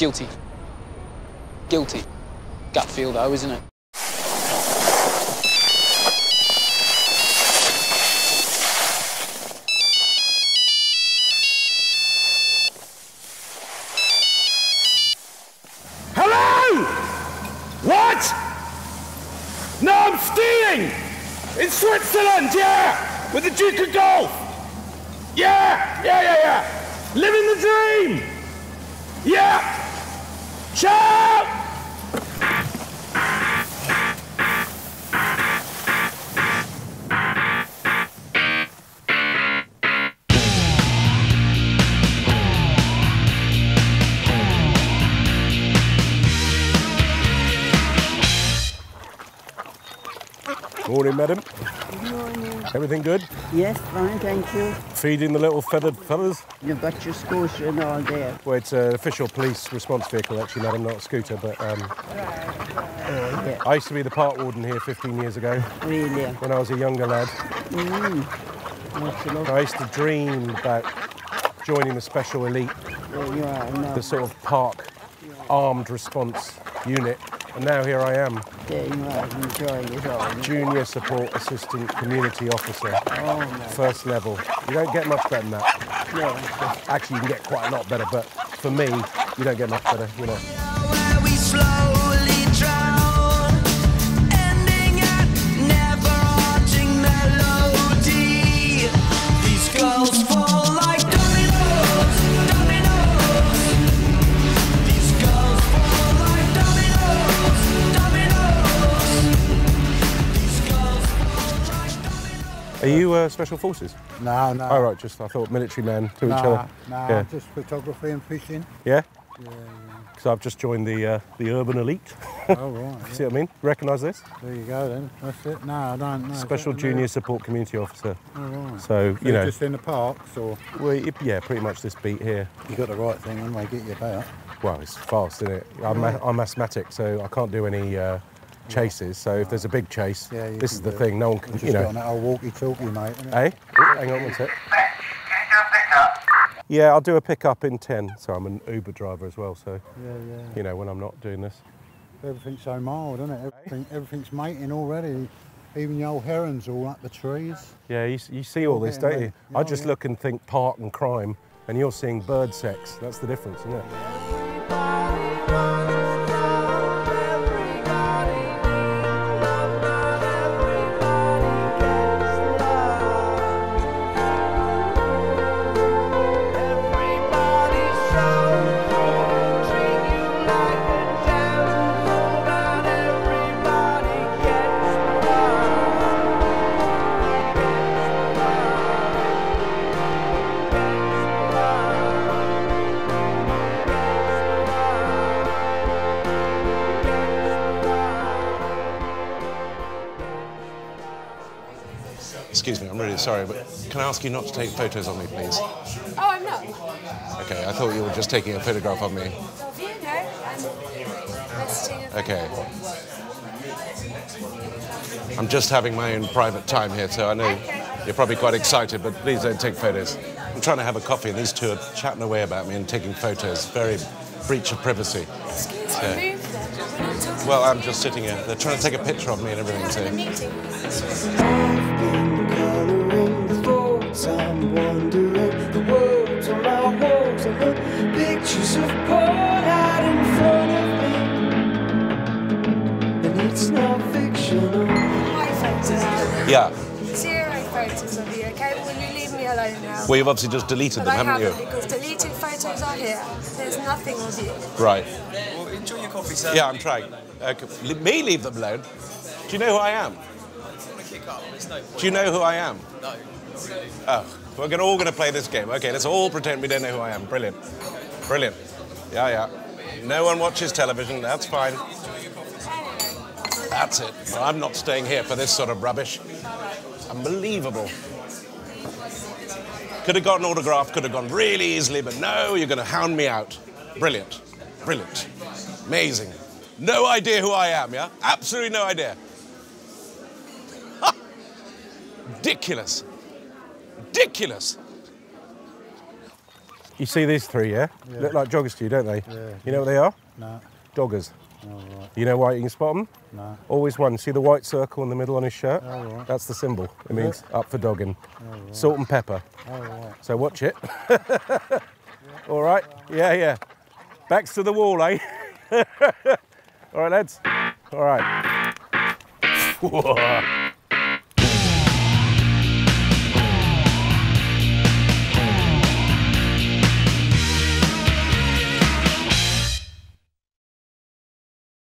Guilty. Guilty. Gut feel though, isn't it? Hello! What? No, I'm skiing! In Switzerland, yeah! With the Duke of Golf! Yeah! Living the dream! Yeah! Shout! Morning, madam. Good morning. Everything good? Yes, fine, thank you. Feeding the little feathered fellas? You've got your scooter and all there. Well, it's an official police response vehicle, actually, madam, not a scooter, but... yeah. I used to be the park warden here 15 years ago. Really? When I was a younger lad. Mm. I used to dream about joining the special elite. Well, you are, no. The sort of park armed response unit. And now here I am. Yeah, you are enjoying it all. Junior support assistant community officer. Oh, no. First level. You don't get much better than that. No. Actually, you can get quite a lot better, but for me, you don't get much better, you know. Are you special forces? No. Oh, right, just I thought military men to each other. No, yeah. Just photography and fishing. Yeah? Yeah. So I've just joined the urban elite. Oh, right. Yeah. See what I mean? Recognise this? There you go, then. That's it. No, I don't know. Special junior support community officer. Oh, right. So, you know. Just in the parks, or? Well, yeah, pretty much this beat here. You got the right thing, and they get you about. Well, it's fast, isn't it? I'm asthmatic, so I can't do any... chases, so if there's a big chase, this is the thing, no one can, you know. Just got an walkie-talkie, mate. Hey? Oh, hang on one sec. Yeah, I'll do a pick-up in 10, so I'm an Uber driver as well, so, you know, when I'm not doing this. Everything's so mild, isn't it? Everything's mating already. Even the old herons all up the trees. Yeah, you see all this, don't you? I just look and think park and crime, and you're seeing bird sex. That's the difference, isn't it? Excuse me, I'm really sorry, but can I ask you not to take photos of me, please? Oh, I'm not. Okay, I thought you were just taking a photograph of me. No, I'm messaging. Okay. I'm just having my own private time here, so I know you're probably quite excited, but please don't take photos. I'm trying to have a coffee, and these two are chatting away about me and taking photos. Very breach of privacy. Excuse me. Well, I'm just sitting here. They're trying to take a picture of me and everything, so... I'm wandering the words on my walls and the pictures have poured out in front of me, and it's not fictional. My photos. Yeah. Zero photos of you, okay? Will you leave me alone now? Well, you've obviously just deleted them, haven't you? Because deleted photos are here. There's nothing of you. Right. Well, enjoy your coffee, sir. Yeah, I'm trying. Okay. Me leave them alone? Do you know who I am? Do you know who I am? No. Oh, we're all going to play this game. OK, let's all pretend we don't know who I am. Brilliant. Brilliant. Yeah. No one watches television. That's fine. That's it. Well, I'm not staying here for this sort of rubbish. Unbelievable. Could have got an autograph, could have gone really easily, but no, you're going to hound me out. Brilliant. Brilliant. Amazing. No idea who I am, yeah? Absolutely no idea. Ha! Ridiculous. Ridiculous! You see these three, yeah? Look like joggers to you, don't they? Yeah. You know what they are? No. Joggers. Oh, right. You know why you can spot them? No. Always one. See the white circle in the middle on his shirt? Oh, right. That's the symbol. It means up for dogging. Oh, right. Salt and pepper. Oh, right. So watch it. All right? Yeah, yeah. Backs to the wall, eh? All right, lads. All right.